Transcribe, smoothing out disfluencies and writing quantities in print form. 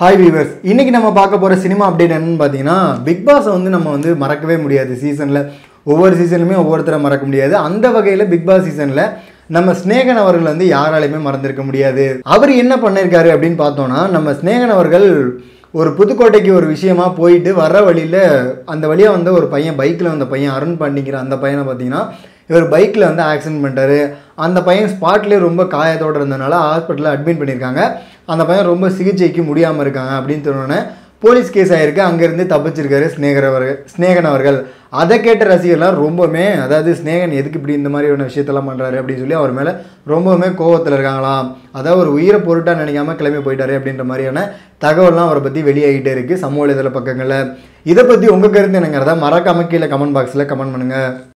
Hi viewers, இன்னைக்கு நம்ம பார்க்க போற சினிமா அப்டேட் என்னன்னு பாத்தீங்கன்னா பிக் பாஸ் வந்து நம்ம வந்து மறக்கவே முடியாது சீசன்ல ஒவ்வொரு சீசன்லயே ஒவ்வொருத்தர மறக்க முடியாது அந்த வகையில பிக் பாஸ் சீசன்ல நம்ம ஸ்னேகன் அவர்கள் வந்து யாராலயுமே மறந்திருக்க முடியாது அவர் என்ன பண்ணிருக்காரு அப்படினு பார்த்தோம்னா நம்ம ஸ்னேகன் அவர்கள் ஒரு புதுக்கோட்டைக்கு ஒரு விஷயமா போயிட்டு வர வழியில அந்த வழியா வந்து ஒரு பையன் பைக்ல வந்த பையன் அருண் பண்ணிக்கிற அந்த பையனை பாத்தீங்கன்னா இவர் பைக்ல வந்து ஆக்சிடென்ட் பண்ணிட்டாரு அந்த பையன் ஸ்பாட்லயே ரொம்ப காயத்தோட இருந்தனால ஹாஸ்பிடல்ல அட்மிட் பண்ணிருக்காங்க அந்த பையன் ரொம்ப சிகிச்சைக்கு முடியாம இருக்காங்க அப்படினு சொன்னோனே போலீஸ் கேஸ் ஆயிருக்கு அங்க இருந்து தப்பிச்சிருக்காரு ஸ்னேகன் அவர்கள் அதை கேட்ட ரசிகர்கள் ரொம்பவே அதாவது ஸ்னேகன் எதுக்கு இப்படி இந்த மாதிரி ஒரு விஷயத்தெல்லாம் பண்றாரு அப்படி சொல்லி அவர் மேல ரொம்பவே கோவத்துல இருக்காங்களாம் அதாவது ஒரு உயிரை பொருட்டா நினைக்காம கிளம்பி போயிட்டாரு அப்படின்ற மாதிரியான தகவல்லாம் அவரை பத்தி வெளியாகிட்டே இருக்கு சமூக இதழ பக்கங்கள்ல இத பத்தி உங்க கருத்து என்னங்கறத மறக்காம கீழ கமெண்ட் பாக்ஸ்ல கமெண்ட் பண்ணுங்க